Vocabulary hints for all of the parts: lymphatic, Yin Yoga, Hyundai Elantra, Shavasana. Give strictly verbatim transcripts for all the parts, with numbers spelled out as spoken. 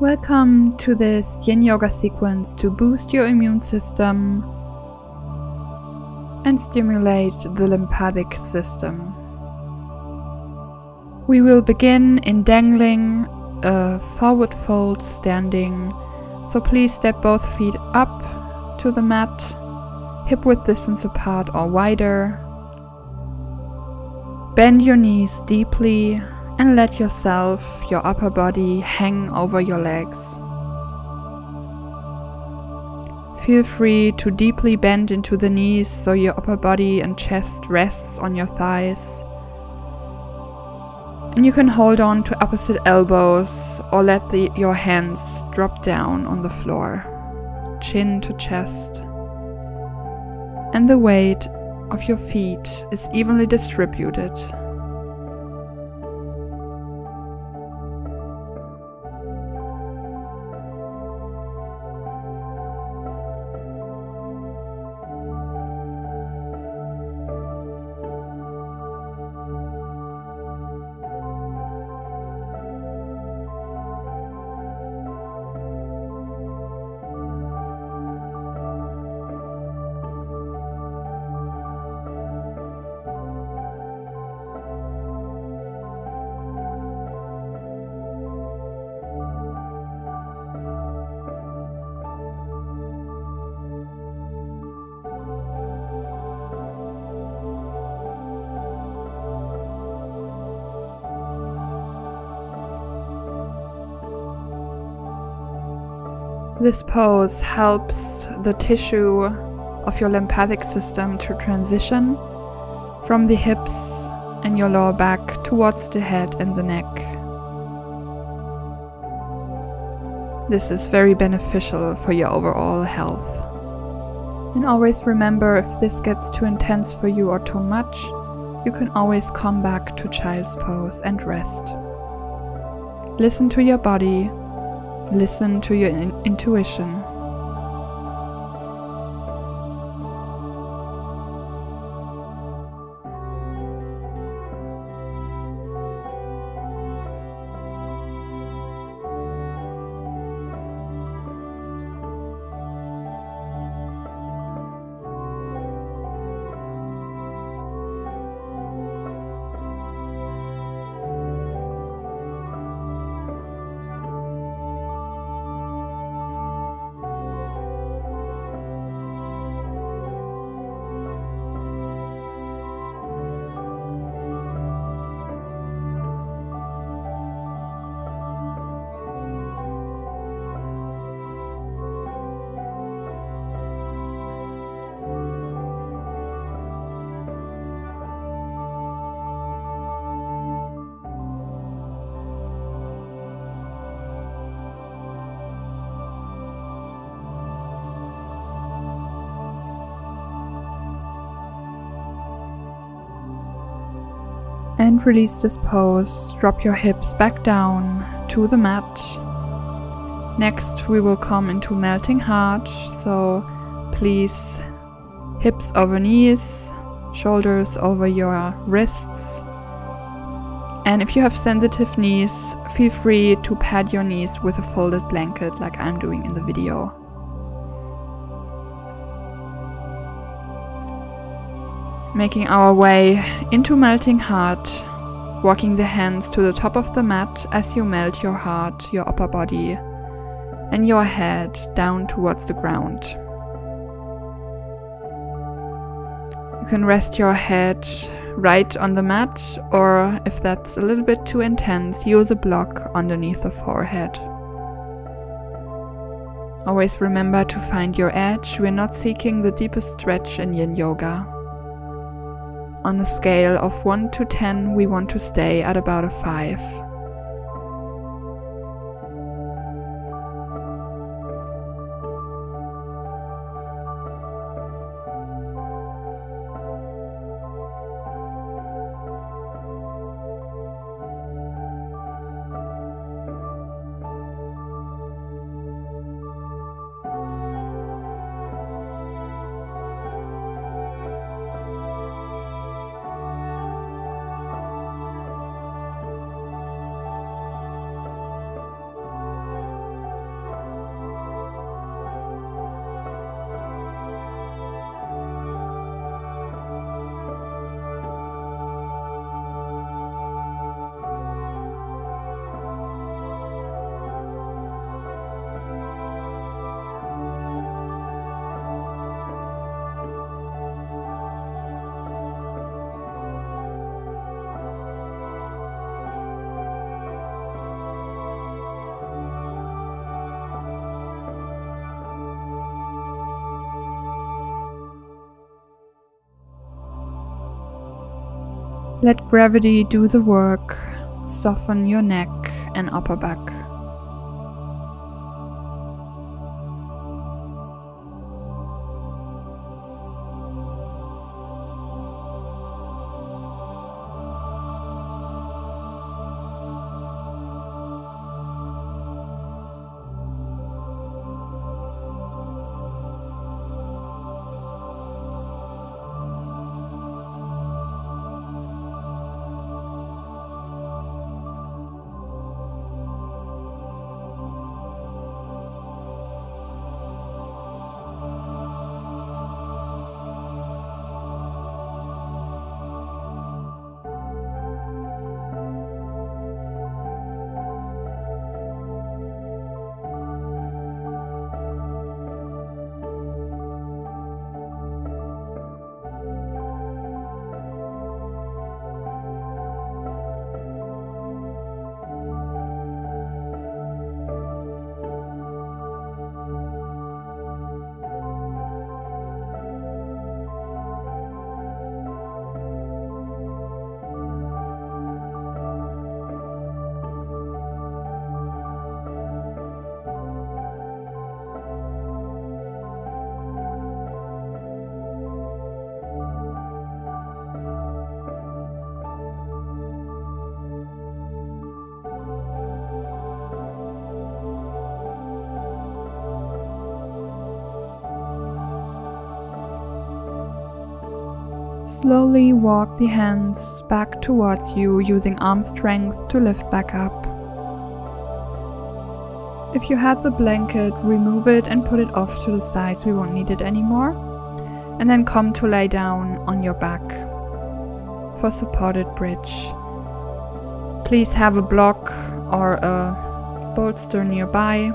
Welcome to this Yin Yoga sequence to boost your immune system and stimulate the lymphatic system. We will begin in dangling, a forward fold standing, so please step both feet up to the mat, hip width distance apart or wider. Bend your knees deeply and let yourself, your upper body, hang over your legs. Feel free to deeply bend into the knees so your upper body and chest rests on your thighs. And you can hold on to opposite elbows or let the, your hands drop down on the floor, chin to chest. And the weight of your feet is evenly distributed. This pose helps the tissue of your lymphatic system to transition from the hips and your lower back towards the head and the neck. This is very beneficial for your overall health. And always remember, if this gets too intense for you or too much, you can always come back to child's pose and rest. Listen to your body. Listen to your in- intuition. And release this pose, drop your hips back down to the mat. Next we will come into melting heart, so please hips over knees, shoulders over your wrists. And if you have sensitive knees, feel free to pad your knees with a folded blanket like I'm doing in the video. Making our way into melting heart, walking the hands to the top of the mat as you melt your heart, your upper body, and your head down towards the ground. You can rest your head right on the mat, or if that's a little bit too intense, use a block underneath the forehead. Always remember to find your edge. We're not seeking the deepest stretch in Yin Yoga. On a scale of one to ten, we want to stay at about a five. Let gravity do the work. Soften your neck and upper back. Slowly walk the hands back towards you, using arm strength to lift back up. If you had the blanket, remove it and put it off to the sides, we won't need it anymore. And then come to lay down on your back for supported bridge. Please have a block or a bolster nearby.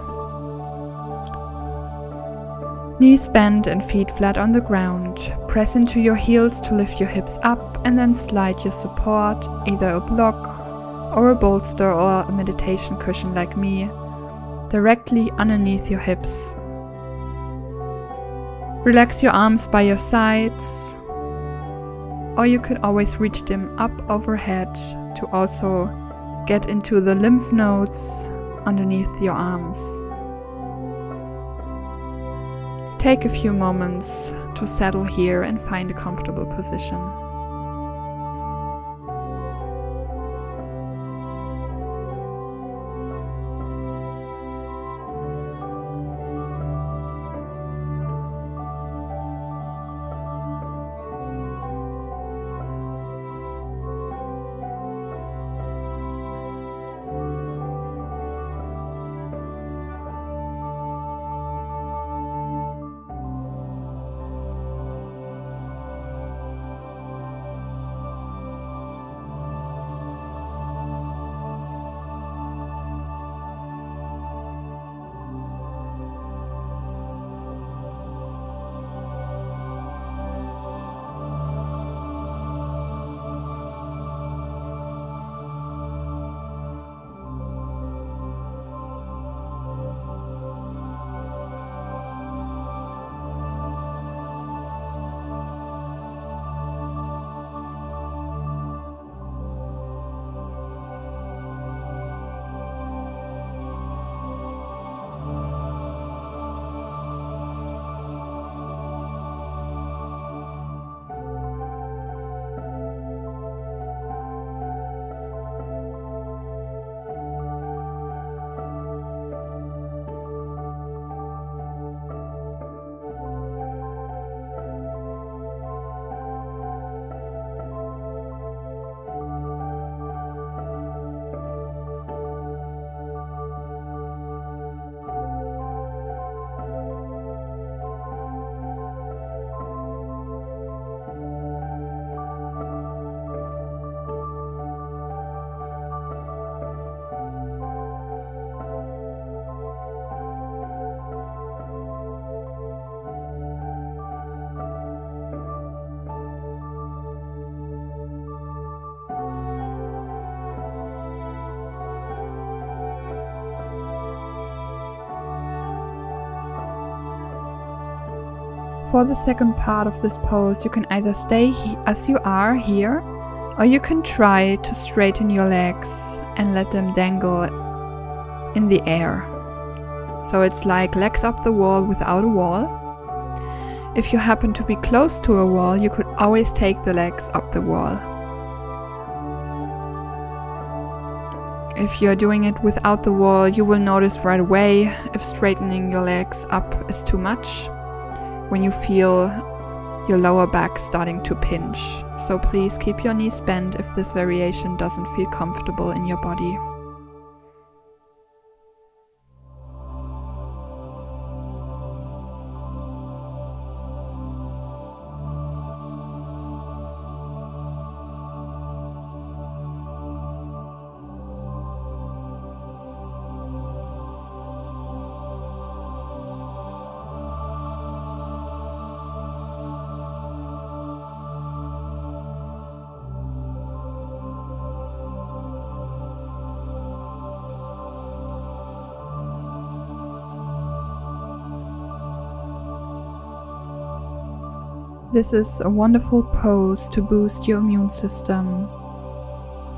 Knees bent and feet flat on the ground. Press into your heels to lift your hips up and then slide your support, either a block or a bolster or a meditation cushion like me, directly underneath your hips. Relax your arms by your sides, or you could always reach them up overhead to also get into the lymph nodes underneath your arms. Take a few moments to settle here and find a comfortable position. For the second part of this pose, you can either stay as you are here Or you can try to straighten your legs and let them dangle in the air. So it's like legs up the wall without a wall. If you happen to be close to a wall, you could always take the legs up the wall. If you're doing it without the wall, you will notice right away if straightening your legs up is too much, when you feel your lower back starting to pinch. So please keep your knees bent if this variation doesn't feel comfortable in your body. This is a wonderful pose to boost your immune system.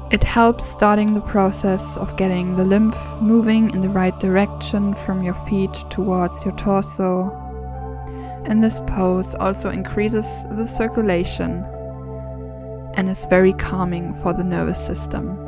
It helps starting the process of getting the lymph moving in the right direction from your feet towards your torso. And this pose also increases the circulation and is very calming for the nervous system.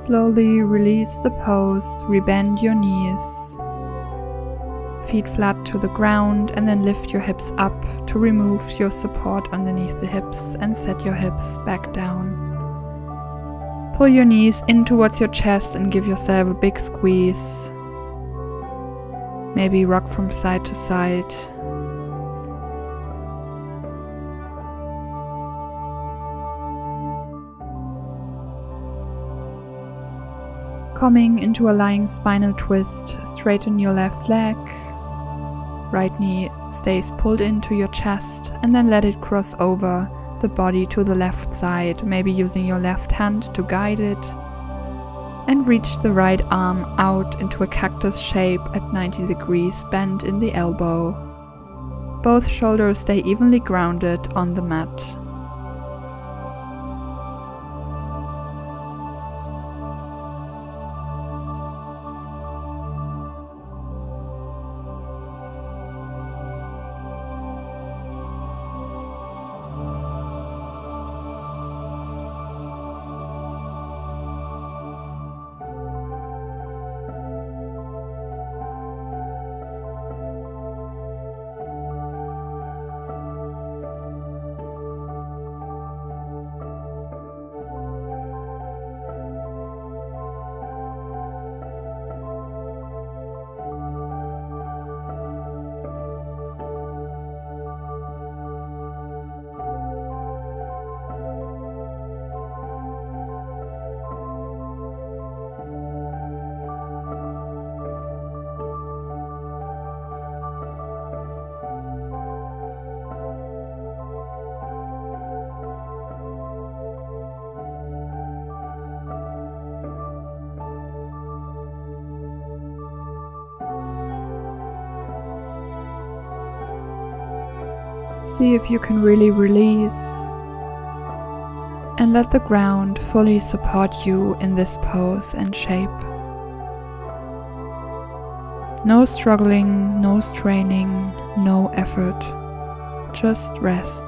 Slowly release the pose, rebend your knees, feet flat to the ground, and then lift your hips up to remove your support underneath the hips and set your hips back down. Pull your knees in towards your chest and give yourself a big squeeze. Maybe rock from side to side. Coming into a lying spinal twist, straighten your left leg, right knee stays pulled into your chest, and then let it cross over the body to the left side, maybe using your left hand to guide it, and reach the right arm out into a cactus shape at ninety degrees bent in the elbow. Both shoulders stay evenly grounded on the mat. See if you can really release and let the ground fully support you in this pose and shape. No struggling, no straining, no effort, just rest.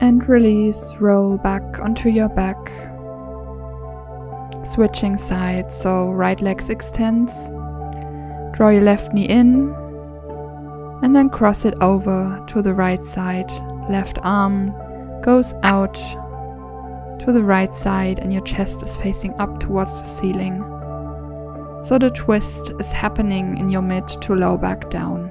And release, roll back onto your back, switching sides, so right leg extends, draw your left knee in, and then cross it over to the right side, left arm goes out to the right side and your chest is facing up towards the ceiling, so the twist is happening in your mid to low back down.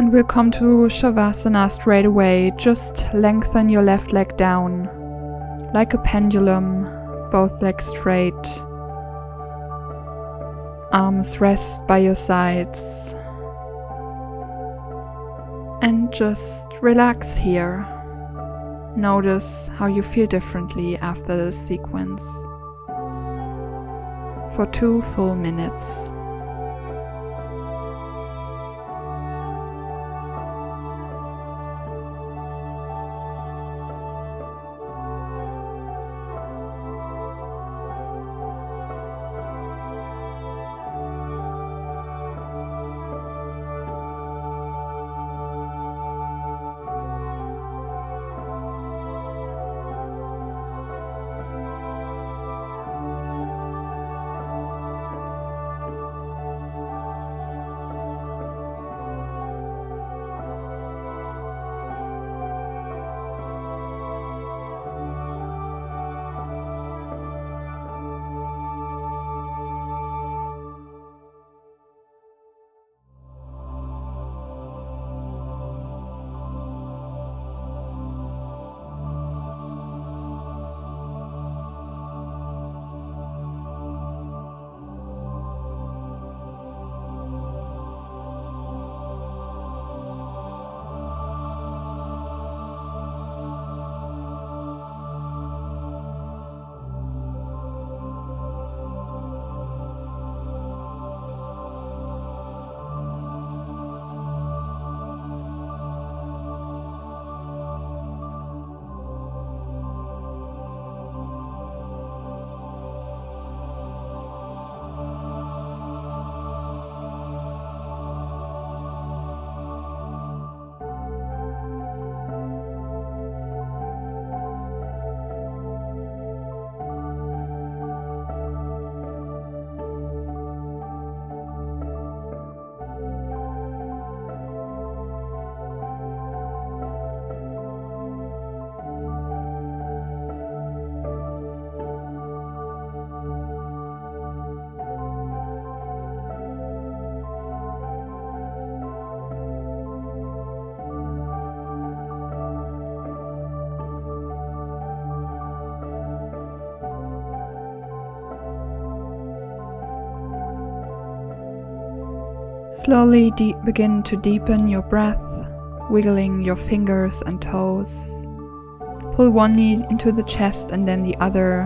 And we'll come to Shavasana straight away. Just lengthen your left leg down, like a pendulum, both legs straight. Arms rest by your sides. And just relax here. Notice how you feel differently after this sequence for two full minutes. Slowly deep begin to deepen your breath, wiggling your fingers and toes. Pull one knee into the chest and then the other,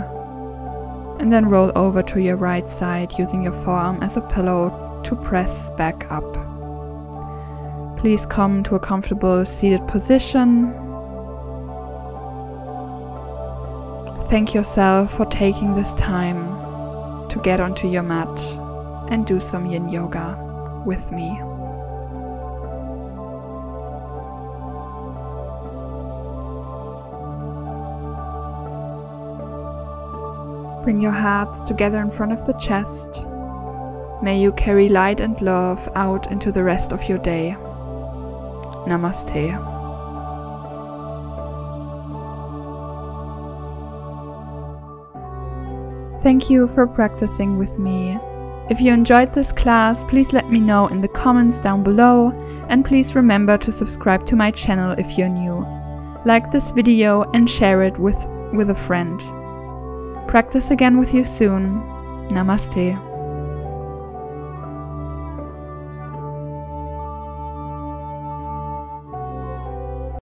and then roll over to your right side using your forearm as a pillow to press back up. Please come to a comfortable seated position. Thank yourself for taking this time to get onto your mat and do some Yin Yoga with me. Bring your hearts together in front of the chest. May you carry light and love out into the rest of your day. Namaste. Thank you for practicing with me. If you enjoyed this class, please let me know in the comments down below, and please remember to subscribe to my channel if you're new. Like this video and share it with, with a friend. Practice again with you soon. Namaste.